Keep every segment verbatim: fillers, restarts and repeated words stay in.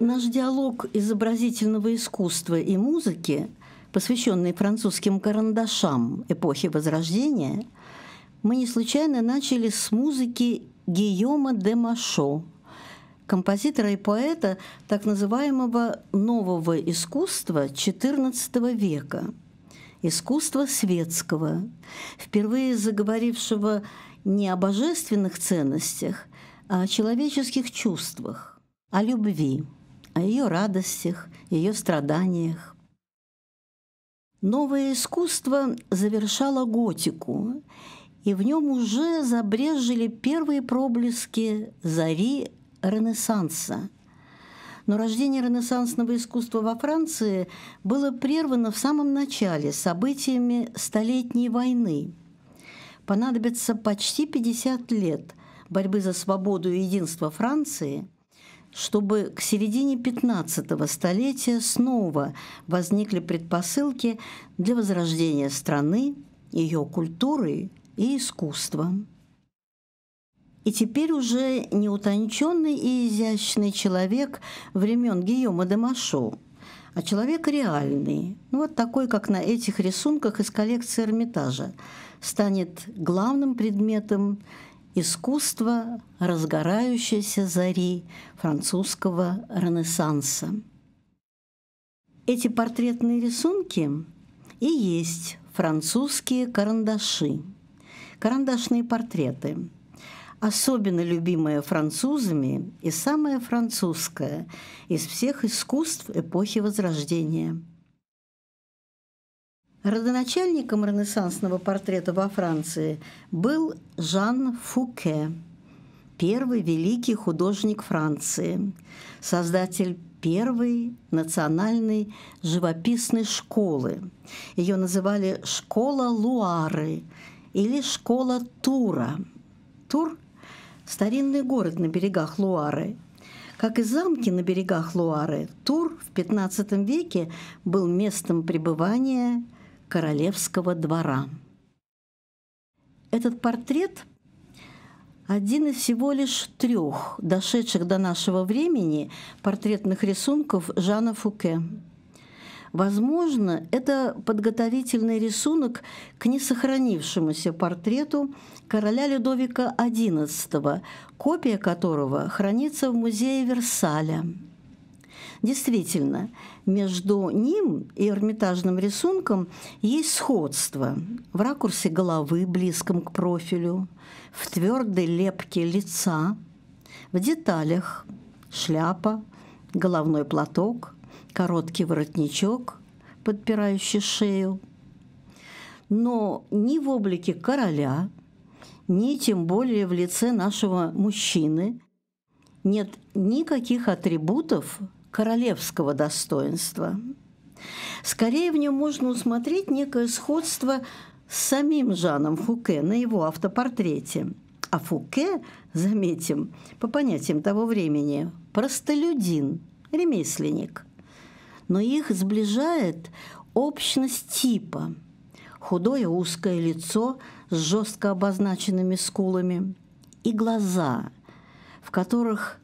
Наш диалог изобразительного искусства и музыки, посвященный французским карандашам эпохи Возрождения, мы не случайно начали с музыки Гийома де Машо, композитора и поэта так называемого «нового искусства» четырнадцатого века, искусства светского, впервые заговорившего не о божественных ценностях, а о человеческих чувствах, о любви, о ее радостях, ее страданиях. Новое искусство завершало готику, и в нем уже забрезжили первые проблески зари Ренессанса. Но рождение ренессансного искусства во Франции было прервано в самом начале событиями Столетней войны. Понадобится почти пятьдесят лет борьбы за свободу и единство Франции, чтобы к середине пятнадцатого столетия снова возникли предпосылки для возрождения страны, ее культуры и искусства. И теперь уже неутонченный и изящный человек времен Гийома де Машо, а человек реальный, ну вот такой, как на этих рисунках из коллекции Эрмитажа, станет главным предметом искусства разгорающейся зари французского Ренессанса. Эти портретные рисунки и есть французские карандаши, карандашные портреты, особенно любимое французами и самое французское из всех искусств эпохи Возрождения. Родоначальником ренессансного портрета во Франции был Жан Фуке, первый великий художник Франции, создатель первой национальной живописной школы. Ее называли «Школа Луары» или «Школа Тура». Тур – старинный город на берегах Луары. Как и замки на берегах Луары, Тур в пятнадцатом веке был местом пребывания королевского двора. Этот портрет – один из всего лишь трех дошедших до нашего времени портретных рисунков Жана Фуке. Возможно, это подготовительный рисунок к несохранившемуся портрету короля Людовика одиннадцатого, копия которого хранится в музее Версаля. Действительно, между ним и эрмитажным рисунком есть сходство в ракурсе головы, близком к профилю, в твердой лепке лица, в деталях – шляпа, головной платок, короткий воротничок, подпирающий шею. Но ни в облике короля, ни тем более в лице нашего мужчины нет никаких атрибутов королевского достоинства. Скорее, в нем можно усмотреть некое сходство с самим Жаном Фуке на его автопортрете. А Фуке, заметим, по понятиям того времени, простолюдин, ремесленник. Но их сближает общность типа – худое узкое лицо с жестко обозначенными скулами и глаза, в которых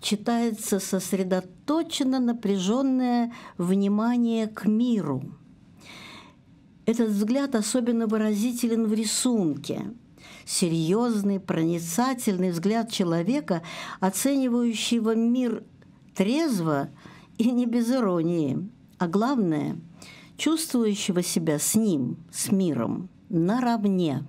читается сосредоточенно напряженное внимание к миру. Этот взгляд особенно выразителен в рисунке – серьезный, проницательный взгляд человека, оценивающего мир трезво, и не без иронии, а главное, чувствующего себя с ним, с миром, наравне.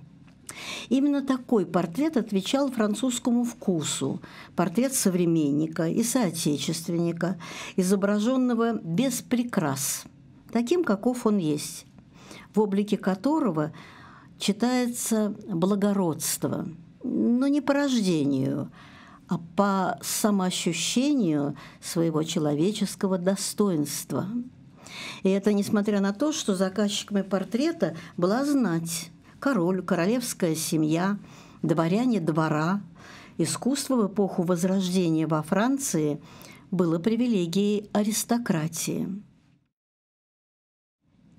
Именно такой портрет отвечал французскому вкусу, портрет современника и соотечественника, изображенного без прикрас, таким, каков он есть, в облике которого читается благородство, но не по рождению, а по самоощущению своего человеческого достоинства. И это несмотря на то, что заказчиками портрета была знать, король, королевская семья, дворяне двора. Искусство в эпоху Возрождения во Франции было привилегией аристократии.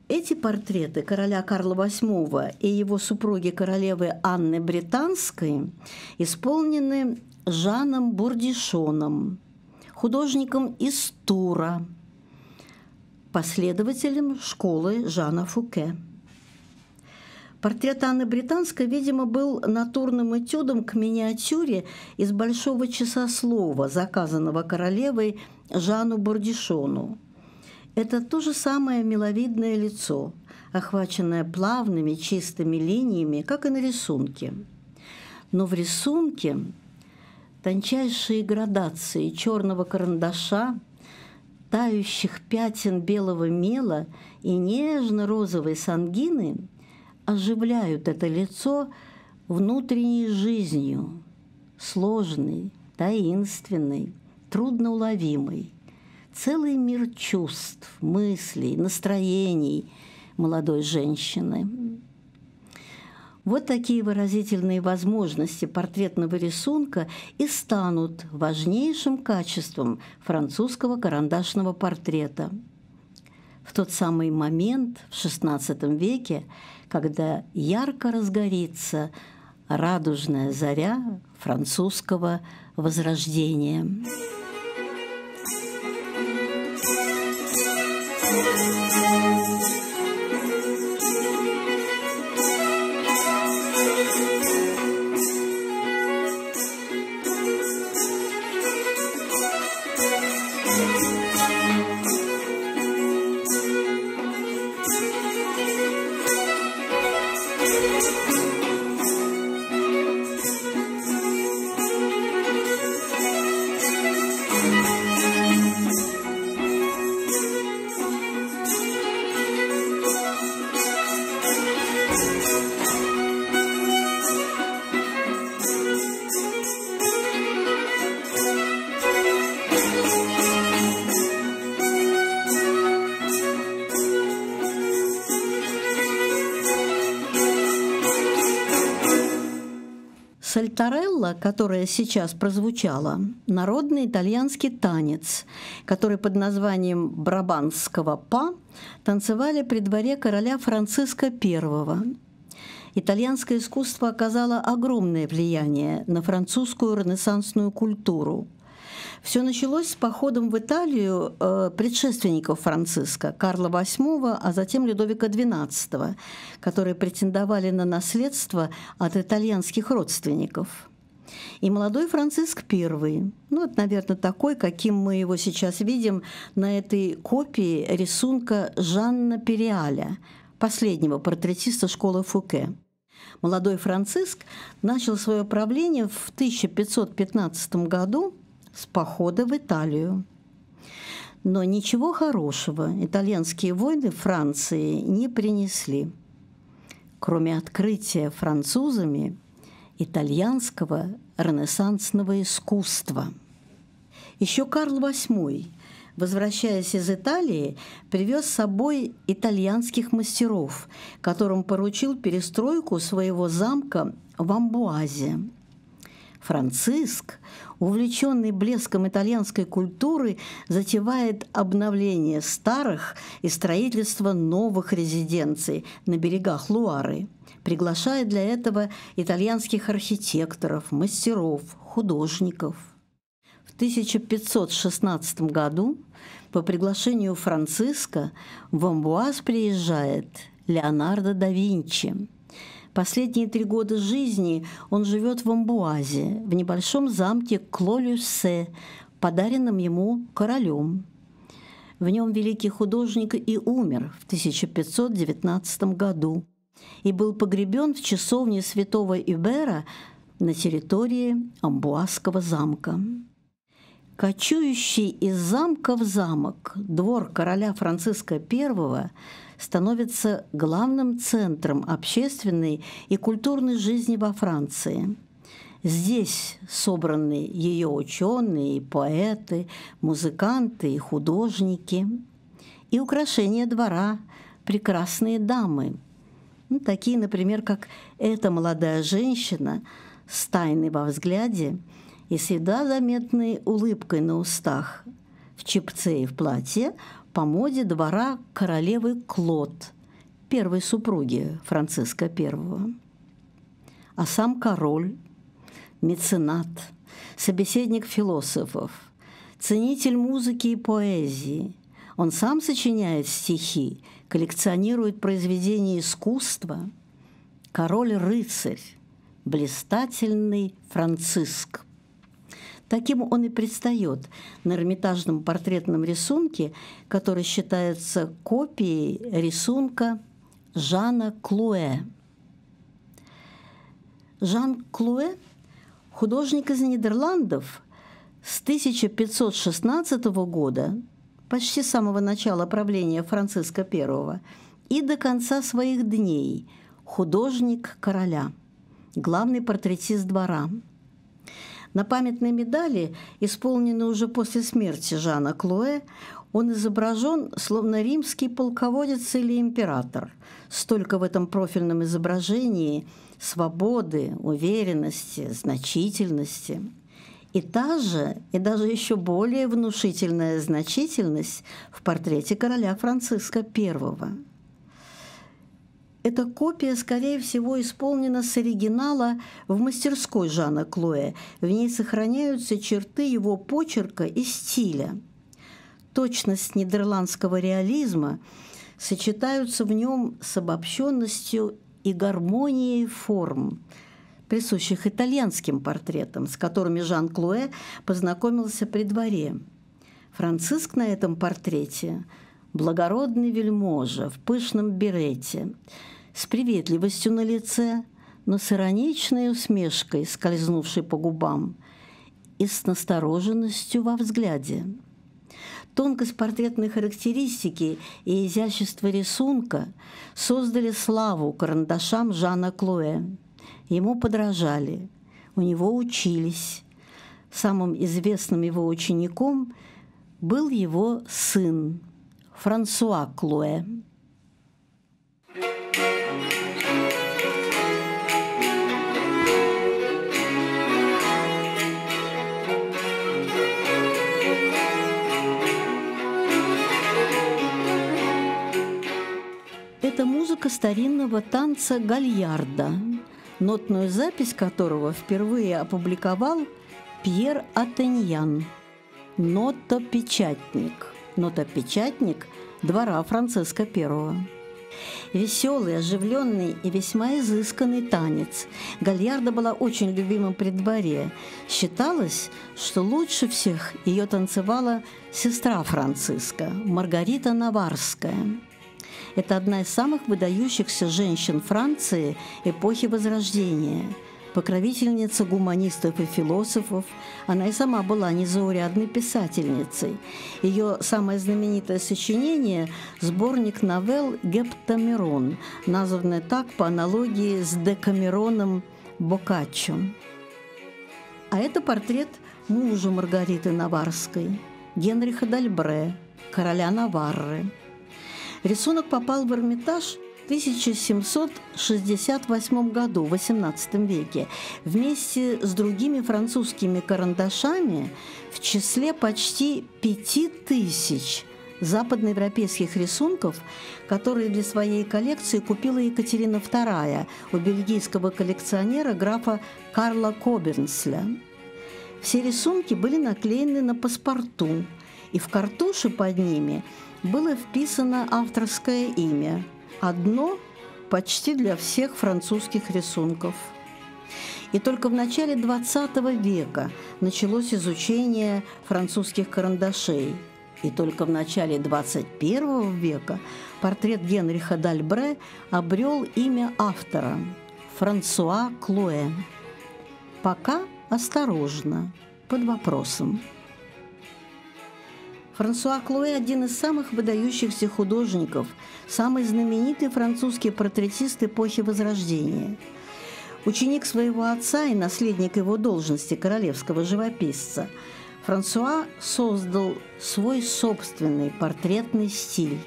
Эти портреты короля Карла восьмого и его супруги королевы Анны Британской исполнены Жаном Бурдишоном, художником из Тура, последователем школы Жана Фуке. Портрет Анны Британской, видимо, был натурным этюдом к миниатюре из «Большого часослова», заказанного королевой Жану Бурдишону. Это то же самое миловидное лицо, охваченное плавными чистыми линиями, как и на рисунке. Но в рисунке тончайшие градации черного карандаша, тающих пятен белого мела и нежно-розовой сангины оживляют это лицо внутренней жизнью, сложной, таинственной, трудноуловимой. Целый мир чувств, мыслей, настроений молодой женщины. Вот такие выразительные возможности портретного рисунка и станут важнейшим качеством французского карандашного портрета. В тот самый момент, в шестнадцатом веке, когда ярко разгорится радужная заря французского возрождения. Сальтарелла, которая сейчас прозвучала, народный итальянский танец, который под названием «брабанского па» танцевали при дворе короля Франциска Первого. Итальянское искусство оказало огромное влияние на французскую ренессансную культуру. Все началось с походом в Италию э, предшественников Франциска, Карла Восьмого, а затем Людовика Двенадцатого, которые претендовали на наследство от итальянских родственников. И молодой Франциск Первый, ну, это, наверное, такой, каким мы его сейчас видим на этой копии рисунка Жанна Периаля, последнего портретиста школы Фуке. Молодой Франциск начал свое правление в тысяча пятьсот пятнадцатом году, с похода в Италию. Но ничего хорошего итальянские войны Франции не принесли, кроме открытия французами итальянского ренессансного искусства. Еще Карл Восьмой, возвращаясь из Италии, привез с собой итальянских мастеров, которым поручил перестройку своего замка в Амбуазе. Франциск, увлеченный блеском итальянской культуры, затевает обновление старых и строительство новых резиденций на берегах Луары, приглашая для этого итальянских архитекторов, мастеров, художников. В тысяча пятьсот шестнадцатом году по приглашению Франциска в Амбуаз приезжает Леонардо да Винчи. Последние три года жизни он живет в Амбуазе, в небольшом замке Кло-Люсе, подаренном ему королем. В нем великий художник и умер в тысяча пятьсот девятнадцатом году и был погребен в часовне святого Ибера на территории Амбуазского замка. Кочующий из замка в замок двор короля Франциска Первого становится главным центром общественной и культурной жизни во Франции. Здесь собраны ее ученые, поэты, музыканты и художники. И украшения двора – прекрасные дамы. Ну, такие, например, как эта молодая женщина с тайной во взгляде и всегда заметной улыбкой на устах, в чепце и в платье, по моде двора королевы Клод, первой супруги Франциска Первого. А сам король, меценат, собеседник философов, ценитель музыки и поэзии. Он сам сочиняет стихи, коллекционирует произведения искусства. Король-рыцарь, блистательный Франциск. Таким он и предстает на эрмитажном портретном рисунке, который считается копией рисунка Жана Клуэ. Жан Клуэ – художник из Нидерландов, с тысяча пятьсот шестнадцатого года, почти с самого начала правления Франциска Первого, и до конца своих дней – художник короля, главный портретист двора. На памятной медали, исполненной уже после смерти Жана Клуэ, он изображен словно римский полководец или император. Столько в этом профильном изображении свободы, уверенности, значительности. И та же, и даже еще более внушительная значительность в портрете короля Франциска Первого. Эта копия, скорее всего, исполнена с оригинала в мастерской Жана Клуэ. В ней сохраняются черты его почерка и стиля. Точность нидерландского реализма сочетаются в нем с обобщенностью и гармонией форм, присущих итальянским портретам, с которыми Жан Клуэ познакомился при дворе. Франциск на этом портрете – благородный вельможа в пышном берете, с приветливостью на лице, но с ироничной усмешкой, скользнувшей по губам, и с настороженностью во взгляде. Тонкость портретной характеристики и изящество рисунка создали славу карандашам Жана Клуэ. Ему подражали, у него учились. Самым известным его учеником был его сын Франсуа Клуэ. Это музыка старинного танца гальярда, нотную запись которого впервые опубликовал Пьер Аттеньян. Нотопечатник. Нотопечатник двора Франциска Первого. Веселый, оживленный и весьма изысканный танец. Гальярда была очень любимым при дворе. Считалось, что лучше всех ее танцевала сестра Франциска, Маргарита Наварская. Это одна из самых выдающихся женщин Франции эпохи Возрождения. Покровительница гуманистов и философов, она и сама была незаурядной писательницей. Ее самое знаменитое сочинение – сборник новелл «Гептамерон», названное так по аналогии с Декамироном Бокаччо. А это портрет мужа Маргариты Наварской, Генриха д'Альбре, короля Наварры. Рисунок попал в Эрмитаж в тысяча семьсот шестьдесят восьмом году, в восемнадцатом веке, вместе с другими французскими карандашами в числе почти пяти тысяч западноевропейских рисунков, которые для своей коллекции купила Екатерина Вторая у бельгийского коллекционера графа Карла Кобенцля. Все рисунки были наклеены на паспорту, и в картуши под ними было вписано авторское имя. Одно почти для всех французских рисунков. И только в начале двадцатого века началось изучение французских карандашей. И только в начале двадцать первого века портрет Генриха д'Альбре обрел имя автора – Франсуа Клуэ. Пока осторожно, под вопросом. Франсуа Клуэ – один из самых выдающихся художников, самый знаменитый французский портретист эпохи Возрождения. Ученик своего отца и наследник его должности королевского живописца, Франсуа создал свой собственный портретный стиль.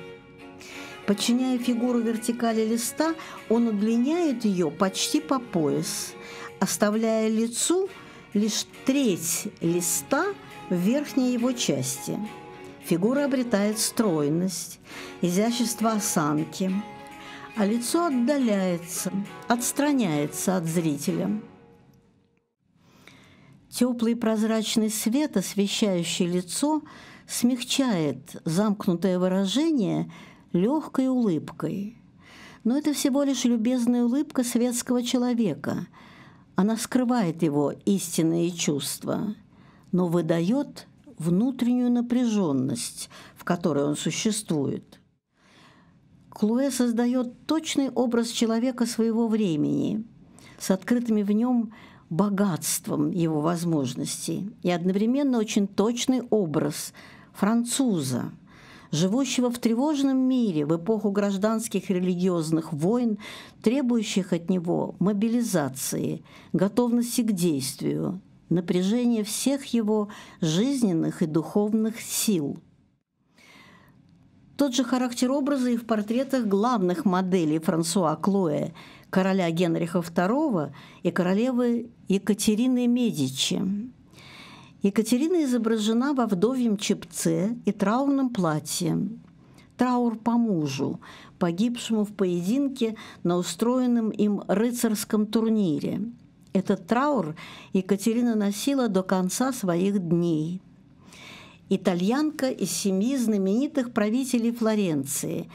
Подчиняя фигуру вертикали листа, он удлиняет ее почти по пояс, оставляя лицу лишь треть листа в верхней его части. Фигура обретает стройность, изящество осанки, а лицо отдаляется, отстраняется от зрителя. Теплый прозрачный свет, освещающий лицо, смягчает замкнутое выражение легкой улыбкой. Но это всего лишь любезная улыбка светского человека. Она скрывает его истинные чувства, но выдает внутреннюю напряженность, в которой он существует. Клуэ создает точный образ человека своего времени, с открытыми в нем богатством его возможностей, и одновременно очень точный образ француза, живущего в тревожном мире в эпоху гражданских и религиозных войн, требующих от него мобилизации, готовности к действию, напряжения всех его жизненных и духовных сил. Тот же характер образа и в портретах главных моделей Франсуа Клуэ, короля Генриха Второго и королевы Екатерины Медичи. Екатерина изображена во вдовьем чепце и траурном платье. Траур по мужу, погибшему в поединке на устроенном им рыцарском турнире. Этот траур Екатерина носила до конца своих дней. Итальянка из семьи знаменитых правителей Флоренции,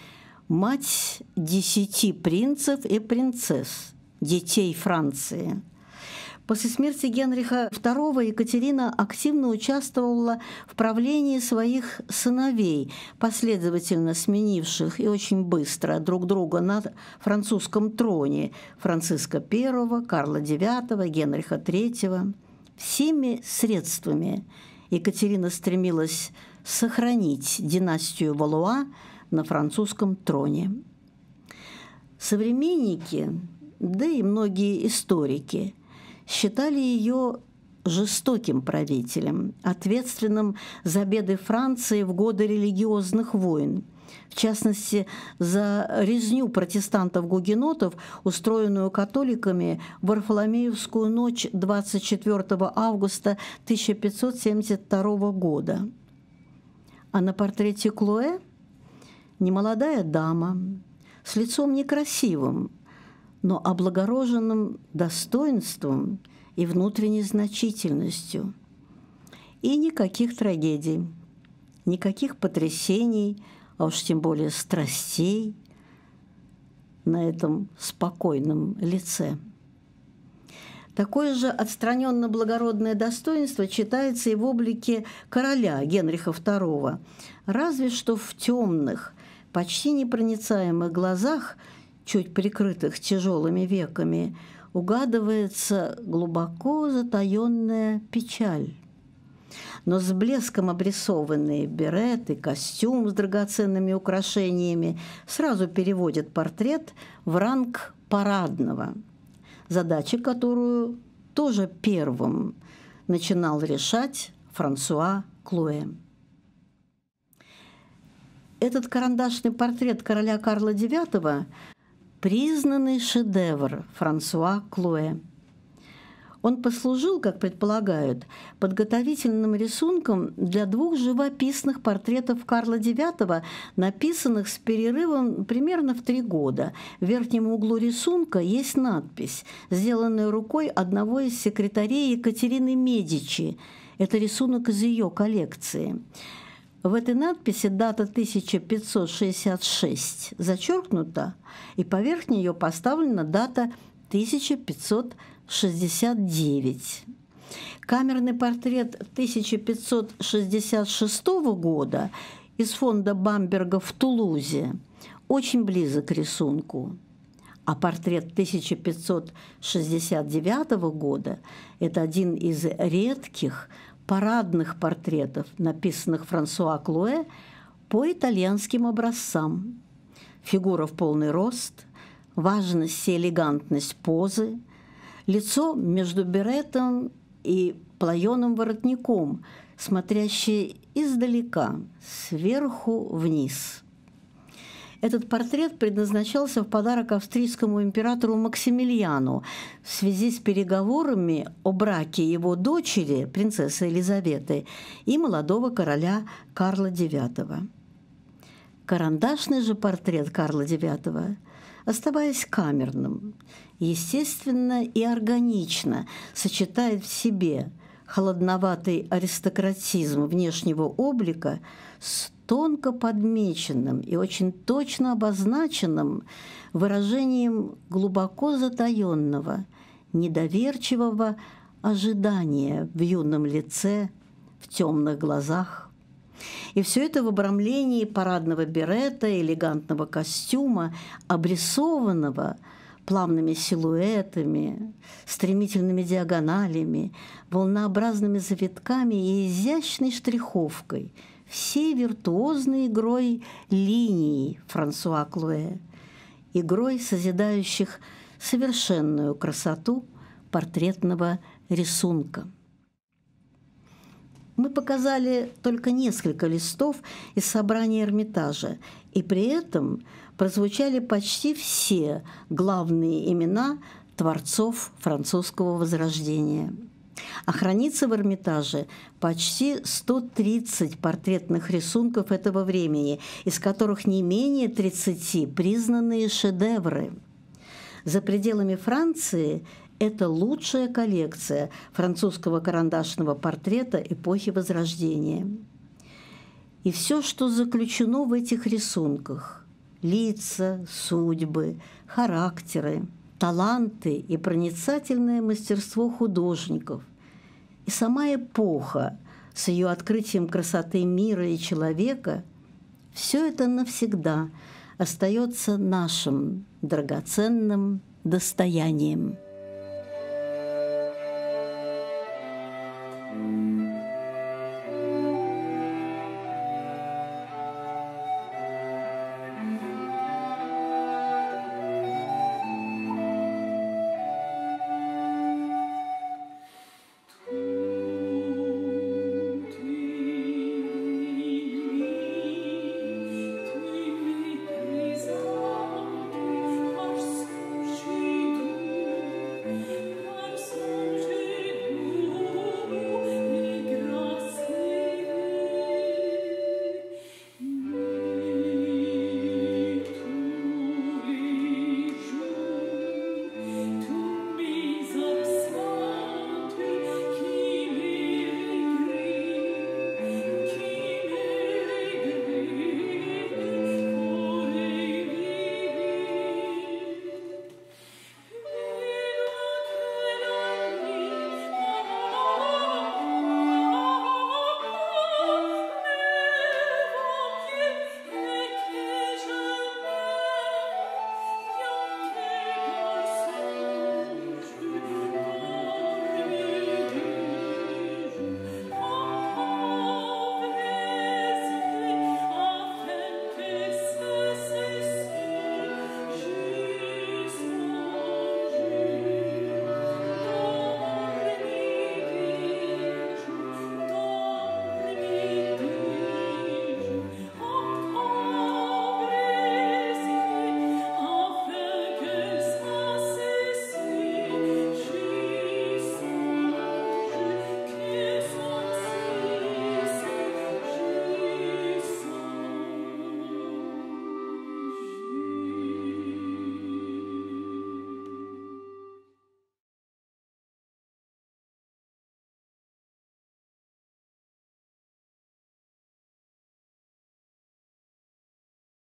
мать десяти принцев и принцесс, детей Франции. После смерти Генриха Второго Екатерина активно участвовала в правлении своих сыновей, последовательно сменивших и очень быстро друг друга на французском троне Франциска Первого, Карла Девятого, Генриха Третьего. Всеми средствами Екатерина стремилась сохранить династию Валуа на французском троне. Современники, да и многие историки, считали ее жестоким правителем, ответственным за беды Франции в годы религиозных войн, в частности, за резню протестантов-гугенотов, устроенную католиками в Варфоломеевскую ночь двадцать четвёртого августа тысяча пятьсот семьдесят второго года. А на портрете Клуэ немолодая дама с лицом некрасивым, но облагороженным достоинством и внутренней значительностью. И никаких трагедий, никаких потрясений, а уж тем более страстей на этом спокойном лице. Такое же отстраненно-благородное достоинство читается и в облике короля Генриха Второго, разве что в темных, почти непроницаемых глазах, чуть прикрытых тяжелыми веками, угадывается глубоко затаенная печаль. Но с блеском обрисованные береты, костюм с драгоценными украшениями сразу переводят портрет в ранг парадного, задача, которую тоже первым начинал решать Франсуа Клуэ. Этот карандашный портрет короля Карла Девятого – признанный шедевр Франсуа Клуэ. Он послужил, как предполагают, подготовительным рисунком для двух живописных портретов Карла Девятого, написанных с перерывом примерно в три года. В верхнем углу рисунка есть надпись, сделанная рукой одного из секретарей Екатерины Медичи. Это рисунок из ее коллекции. В этой надписи дата тысяча пятьсот шестьдесят шесть зачеркнута, и поверх нее поставлена дата тысяча пятьсот шестьдесят девять. Камерный портрет тысяча пятьсот шестьдесят шестого года из фонда Бамберга в Тулузе очень близок к рисунку, а портрет тысяча пятьсот шестьдесят девятого года – это один из редких парадных портретов, написанных Франсуа Клуэ по итальянским образцам. Фигура в полный рост, важность и элегантность позы, лицо между беретом и плаёным воротником, смотрящее издалека, сверху вниз. Этот портрет предназначался в подарок австрийскому императору Максимилиану в связи с переговорами о браке его дочери, принцессы Елизаветы, и молодого короля Карла Девятого. Карандашный же портрет Карла Девятого, оставаясь камерным, естественно и органично сочетает в себе холодноватый аристократизм внешнего облика с тонко подмеченным и очень точно обозначенным выражением глубоко затаенного, недоверчивого ожидания в юном лице, в темных глазах. И все это в обрамлении парадного берета, элегантного костюма, обрисованного плавными силуэтами, стремительными диагоналями, волнообразными завитками и изящной штриховкой, всей виртуозной игрой линий Франсуа Клуэ, игрой созидающих совершенную красоту портретного рисунка. Мы показали только несколько листов из собрания Эрмитажа, и при этом прозвучали почти все главные имена творцов французского Возрождения. А хранится в Эрмитаже почти сто тридцать портретных рисунков этого времени, из которых не менее тридцати признанные шедевры. За пределами Франции это лучшая коллекция французского карандашного портрета эпохи Возрождения. И все, что заключено в этих рисунках – лица, судьбы, характеры, таланты и проницательное мастерство художников, и сама эпоха с ее открытием красоты мира и человека – все это навсегда остается нашим драгоценным достоянием.